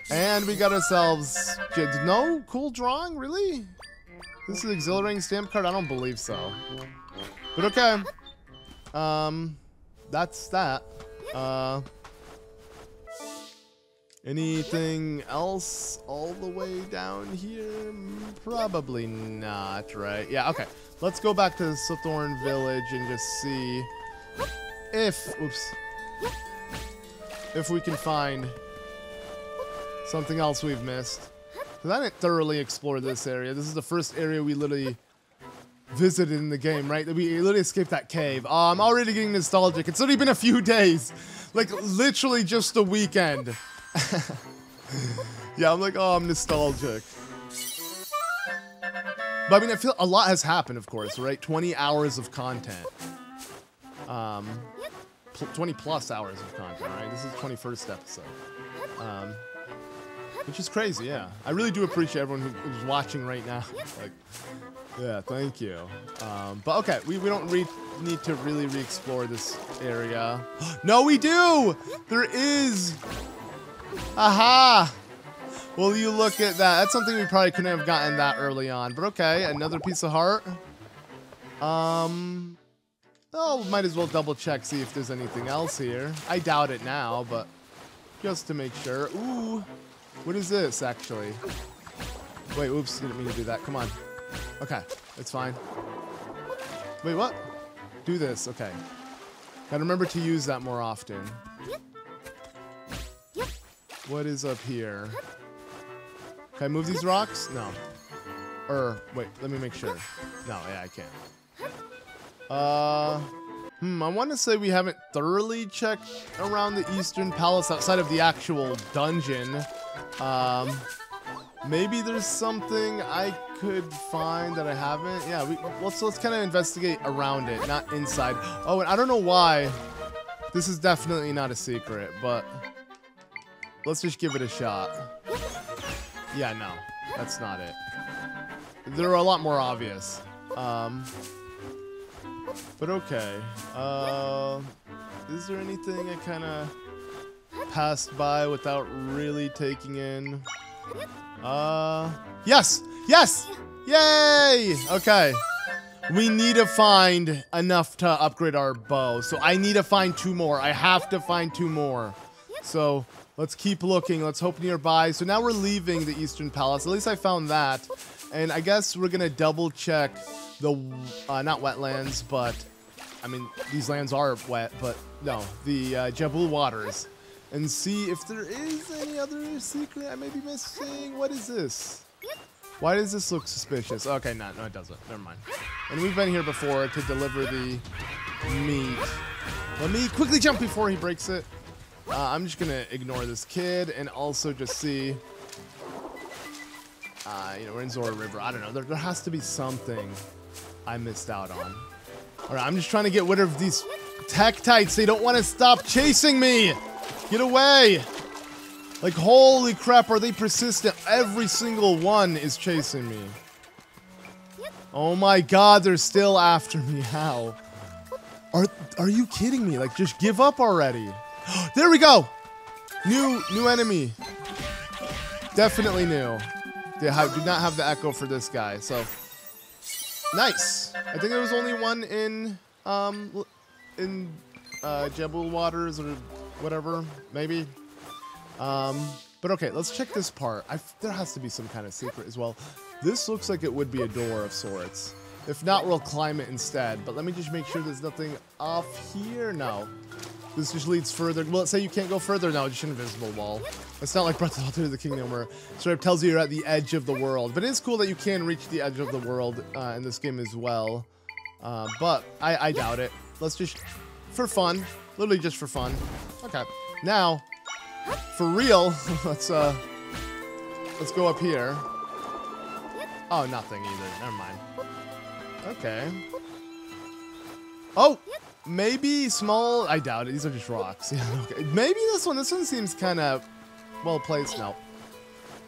And we got ourselves... No cool drawing? Really? This is an exhilarating stamp card? I don't believe so. But okay. Um, that's that. Uh, anything else all the way down here? Probably not, right? Yeah, okay. Let's go back to Sothorn village and just see... If, oops, if we can find something else we've missed. Because I didn't thoroughly explore this area. This is the first area we literally visited in the game, right? We literally escaped that cave. Oh, I'm already getting nostalgic. It's only been a few days. Like, literally just a weekend. Yeah, I'm like, oh, I'm nostalgic. But I mean, I feel a lot has happened, of course, right? twenty hours of content. Um, twenty plus hours of content, right? This is the twenty-first episode. Um, which is crazy, yeah. I really do appreciate everyone who's watching right now. Like, yeah, thank you. Um, but okay, we, we don't re need to really re-explore this area. No, we do! There is! Aha! Well, you look at that. That's something we probably couldn't have gotten that early on. But okay, another piece of heart. Um... Oh, might as well double check, see if there's anything else here. I doubt it now, but just to make sure. Ooh, what is this, actually? Wait, oops, didn't mean to do that. Come on. Okay, it's fine. Wait, what? Do this, okay. Gotta remember to use that more often. What is up here? Can I move these rocks? No. Or, wait, let me make sure. No, yeah, I can't. Uh, hmm, I want to say we haven't thoroughly checked around the Eastern Palace outside of the actual dungeon. Um, maybe there's something I could find that I haven't. Yeah, we, well, so let's kind of investigate around it, not inside. Oh, and I don't know why. This is definitely not a secret, but let's just give it a shot. Yeah, no, that's not it. There are a lot more obvious. Um, but okay. Uh, is there anything I kind of passed by without really taking in? Uh, yes! Yes! Yay! Okay. We need to find enough to upgrade our bow. So I need to find two more. I have to find two more. So let's keep looking. Let's hope nearby. So now we're leaving the Eastern Palace. At least I found that. And I guess we're going to double check the, uh, not wetlands, but I mean, these lands are wet, but no, the uh, Jabul Waters. And see if there is any other secret I may be missing. What is this? Why does this look suspicious? Okay, no, no, it doesn't. Never mind. And we've been here before to deliver the meat. Let me quickly jump before he breaks it. Uh, I'm just going to ignore this kid and also just see. Uh, you know, we're in Zora River. I don't know. There, there has to be something I missed out on. All right, I'm just trying to get rid of these Tektites. They don't want to stop chasing me. Get away. Like, holy crap, are they persistent? Every single one is chasing me. Oh my god, they're still after me. How? Are are you kidding me? Like, just give up already. There we go. New new enemy. Definitely new. They have, do not have the echo for this guy, so nice. I think there was only one in um in uh Jabul Waters or whatever, maybe. Um, but okay, let's check this part. I f there has to be some kind of secret as well. This looks like it would be a door of sorts. If not, we'll climb it instead. But let me just make sure there's nothing off here. No. This just leads further. Well, let's say you can't go further. No, just an invisible wall. It's not like Breath of the Kingdom where sort of tells you you're at the edge of the world. But it is cool that you can reach the edge of the world uh, in this game as well. Uh, but I, I doubt it. Let's just, for fun. Literally just for fun. Okay. Now... for real, let's uh, let's go up here. Oh, nothing either. Never mind. Okay. Oh, maybe small. I doubt it. These are just rocks. Yeah. Okay. Maybe this one. This one seems kind of well placed. No.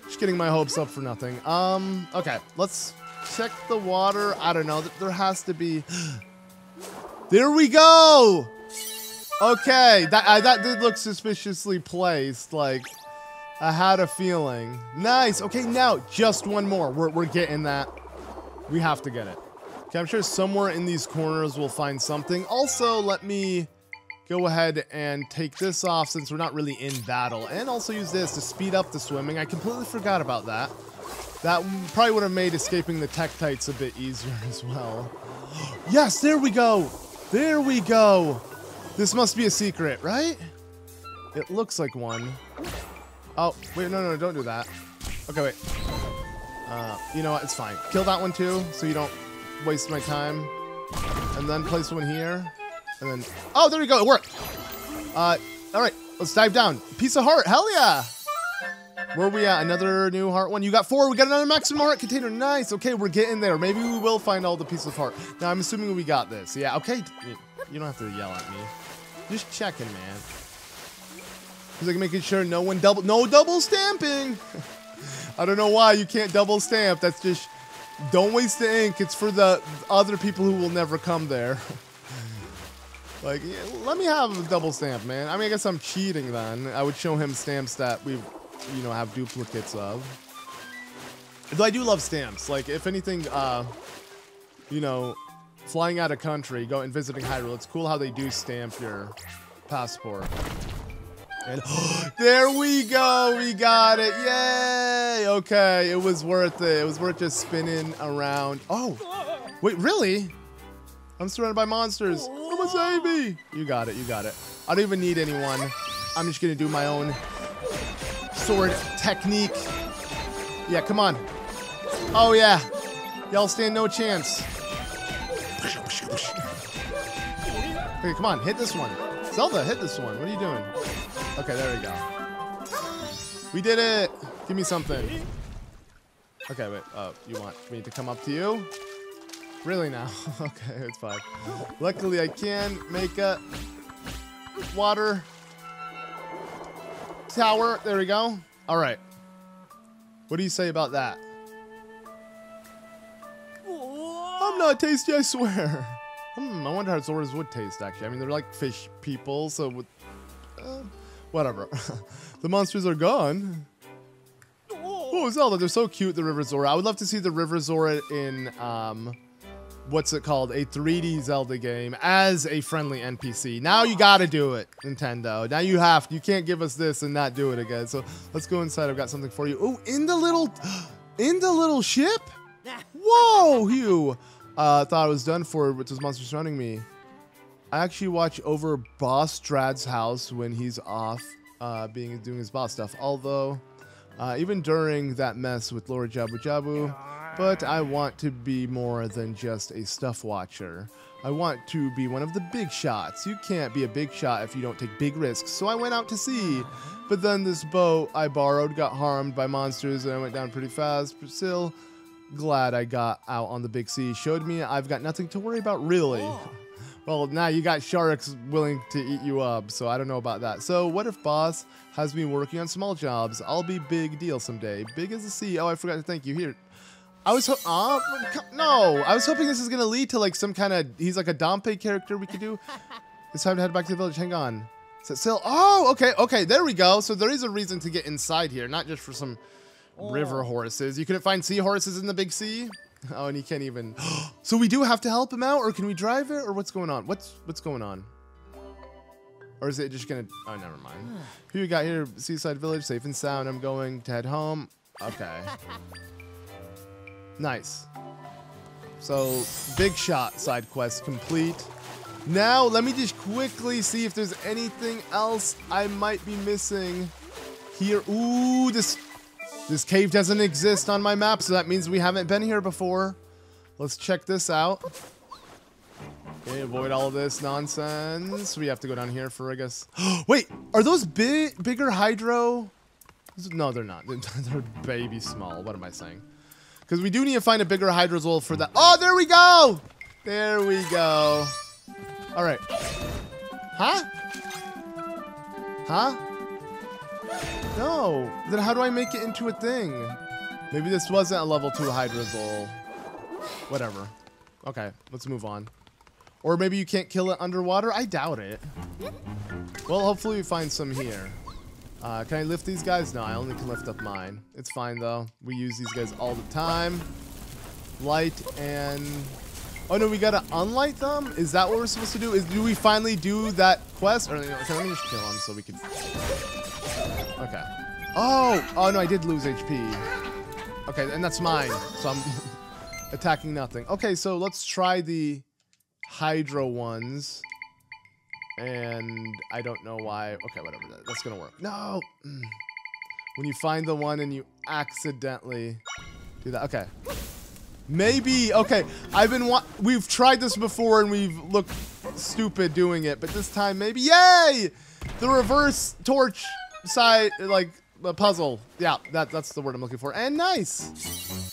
Just getting my hopes up for nothing. Um. Okay. Let's check the water. I don't know. There has to be. There we go. Okay, that uh, that did look suspiciously placed. Like, I had a feeling. Nice. Okay, now just one more. We're we're getting that. We have to get it. Okay, I'm sure somewhere in these corners we'll find something. Also, let me go ahead and take this off since we're not really in battle, and also use this to speed up the swimming. I completely forgot about that. That probably would have made escaping the Tektites a bit easier as well. Yes, there we go. There we go. This must be a secret, right? It looks like one. Oh, wait, no, no, don't do that. Okay, wait. Uh, you know what? It's fine. Kill that one too, so you don't waste my time. And then place one here. And then... oh, there we go. It worked. Uh, all right, let's dive down. Piece of heart. Hell yeah. Where are we at? Another new heart one. You got four. We got another maximum heart container. Nice. Okay, we're getting there. Maybe we will find all the pieces of heart. Now, I'm assuming we got this. Yeah, okay. You don't have to yell at me. Just checking, man. He's like making sure no one double, no double stamping. I don't know why you can't double stamp. That's just, don't waste the ink. It's for the other people who will never come there. Like, yeah, let me have a double stamp, man. I mean, I guess I'm cheating then. I would show him stamps that we, you know, have duplicates of. Though I do love stamps. Like, if anything, uh, you know, flying out of country, go and visiting Hyrule. It's cool how they do stamp your passport. And there we go. We got it. Yay. Okay. It was worth it. It was worth just spinning around. Oh, wait, really? I'm surrounded by monsters. Come on, save me. You got it. You got it. I don't even need anyone. I'm just going to do my own sword technique. Yeah, come on. Oh, yeah. Y'all stand no chance. Okay, come on, hit this one. Zelda, hit this one. What are you doing? Okay, there we go. We did it. Give me something. Okay, wait. Oh, you want me to come up to you? Really now? Okay, it's fine. Luckily, I can make a water tower. There we go. All right. What do you say about that? I'm not tasty, I swear. Hmm, I wonder how Zoras would taste, actually. I mean, they're like fish people, so... With, uh, whatever. The monsters are gone. Oh, Zelda, they're so cute, the River Zora. I would love to see the River Zora in, um... what's it called? A three D Zelda game as a friendly N P C. Now you gotta do it, Nintendo. Now you have to. You can't give us this and not do it again. So let's go inside. I've got something for you. Oh, in the little... In the little ship? Whoa, Hugh! Uh, thought I was done for with those monsters surrounding me. I actually watch over Boss Strad's house when he's off uh, being doing his boss stuff. Although, uh, even during that mess with Lord Jabu Jabu, but I want to be more than just a stuff watcher. I want to be one of the big shots. You can't be a big shot if you don't take big risks. So I went out to sea. But then this boat I borrowed got harmed by monsters and I went down pretty fast. Still, glad I got out on the big sea. Showed me I've got nothing to worry about, really. Oh. Well, now you got sharks willing to eat you up, so I don't know about that. So what if boss has me working on small jobs? I'll be big deal someday. Big as the sea. Oh, I forgot to thank you. Here. I was ho oh, no, I was hoping this is gonna lead to like some kind of, he's like a Dompe character we could do. It's time to head back to the village. Hang on. So still, oh, okay, okay, there we go. So there is a reason to get inside here, not just for some oh. river horses. You couldn't find sea horses in the big sea? Oh, and you can't even. So we do have to help him out, or can we drive it, or what's going on? What's what's going on? Or is it just gonna? Oh, never mind. Who you got here? Seaside village, safe and sound. I'm going to head home. Okay. Nice. So, big shot side quest complete. Now, let me just quickly see if there's anything else I might be missing here. Ooh, this this cave doesn't exist on my map, so that means we haven't been here before. Let's check this out. Okay, avoid all this nonsense. We have to go down here for, I guess. Wait, are those big, bigger hydro? No, they're not. They're baby small. What am I saying? Because we do need to find a bigger Hydrozole for that. Oh, there we go! There we go. All right. Huh? Huh? No. Then how do I make it into a thing? Maybe this wasn't a level two Hydrozole. Whatever. Okay, let's move on. Or maybe you can't kill it underwater? I doubt it. Well, hopefully we find some here. Uh, can I lift these guys? No, I only can lift up mine. It's fine, though. We use these guys all the time. Light and... Oh, no, we gotta unlight them? Is that what we're supposed to do? Is Do we finally do that quest? Or, no, okay, let me just kill them so we can... Okay. Oh! Oh, no, I did lose H P. Okay, and that's mine. So I'm attacking nothing. Okay, so let's try the Hydro ones. And I don't know why. Okay, whatever. That, that's gonna work. No! When you find the one and you accidentally do that. Okay. Maybe. Okay. I've been. Wa we've tried this before and we've looked stupid doing it, but this time maybe. Yay! The reverse torch side, like a puzzle. Yeah, that that's the word I'm looking for. And nice.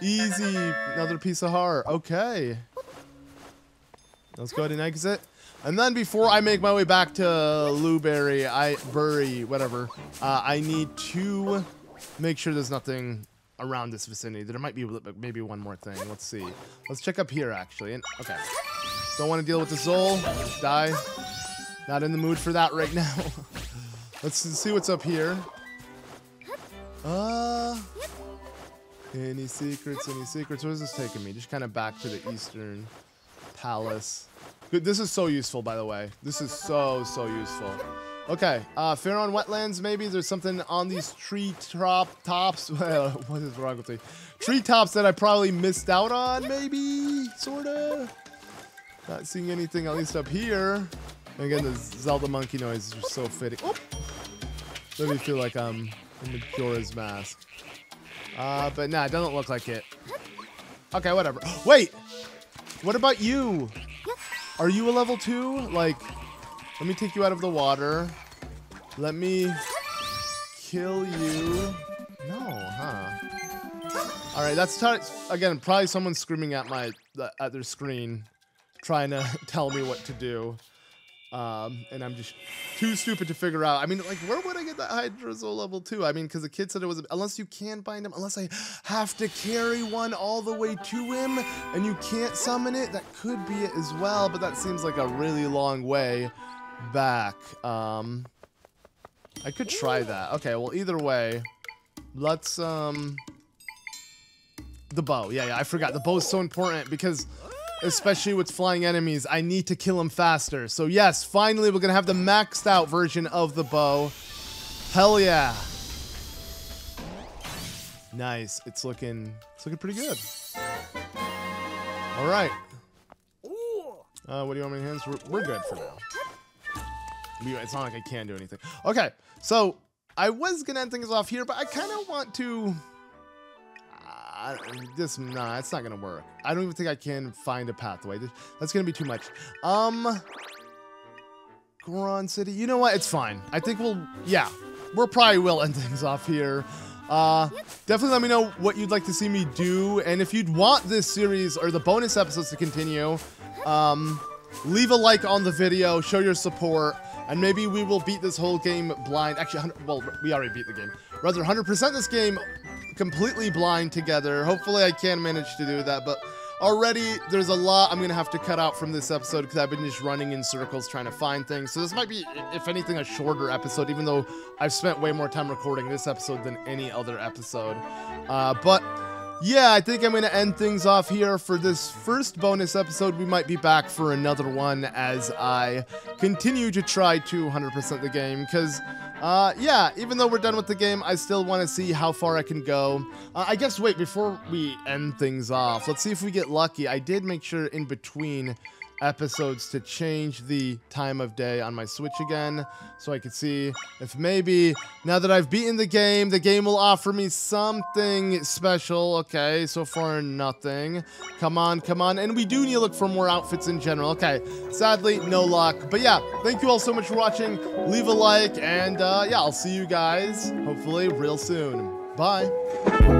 Easy. Another piece of heart. Okay. Let's go ahead and exit. And then before I make my way back to Luberry, I bury whatever. Uh, I need to make sure there's nothing around this vicinity. There might be maybe one more thing. Let's see. Let's check up here actually. And, okay. Don't want to deal with the Zol. Die. Not in the mood for that right now. Let's see what's up here. Uh. Any secrets? Any secrets? Where is this taking me? Just kind of back to the Eastern Palace. Dude, this is so useful, by the way. This is so, so useful. Okay, uh, Faron Wetlands, maybe. There's something on these tree top tops. What is wrong with me? Treetops that I probably missed out on, maybe? Sorta. Not seeing anything, at least up here. And again, the Zelda monkey noises are so fitting. Oop. Let me feel like I'm in Majora's Mask. Uh, but nah, it doesn't look like it. Okay, whatever. Wait! What about you? Are you a level two? Like, let me take you out of the water. Let me kill you. No, huh? All right, that's, again, probably someone screaming at my, at their screen, trying to tell me what to do. Um, and I'm just too stupid to figure out. I mean, like, where would I get that Hydrozoa level two? I mean, because the kid said it was, unless you can bind him, unless I have to carry one all the way to him and you can't summon it, that could be it as well, but that seems like a really long way back. Um, I could try that. Okay, well, either way, let's, um, the bow. Yeah, yeah, I forgot. The bow is so important because... especially with flying enemies, I need to kill them faster. So yes, finally we're gonna have the maxed out version of the bow. Hell yeah. Nice. It's looking it's looking pretty good. Alright. Uh, what do you want my hands? We're, we're good for now. It's not like I can do anything. Okay, so I was gonna end things off here, but I kinda want to... I don't, this nah, it's not gonna work. I don't even think I can find a pathway. That's gonna be too much. Um, Goron City. You know what? It's fine. I think we'll. Yeah, we'll probably will end things off here. Uh, definitely let me know what you'd like to see me do, and if you'd want this series or the bonus episodes to continue. Um, leave a like on the video. Show your support. And maybe we will beat this whole game blind. Actually, well, we already beat the game. Rather, one hundred percent this game completely blind together. Hopefully, I can manage to do that. But already, there's a lot I'm going to have to cut out from this episode because I've been just running in circles trying to find things. So this might be, if anything, a shorter episode, even though I've spent way more time recording this episode than any other episode. Uh, but... yeah, I think I'm going to end things off here for this first bonus episode. We might be back for another one as I continue to try to one hundred percent the game. Because, uh, yeah, even though we're done with the game, I still want to see how far I can go. Uh, I guess, wait, before we end things off, let's see if we get lucky. I did make sure in between episodes to change the time of day on my Switch again, so I could see if maybe now that I've beaten the game, the game will offer me something special. Okay, so far nothing. Come on, come on. And we do need to look for more outfits in general. Okay, sadly no luck, but yeah, thank you all so much for watching. Leave a like, and uh, yeah, I'll see you guys hopefully real soon. Bye.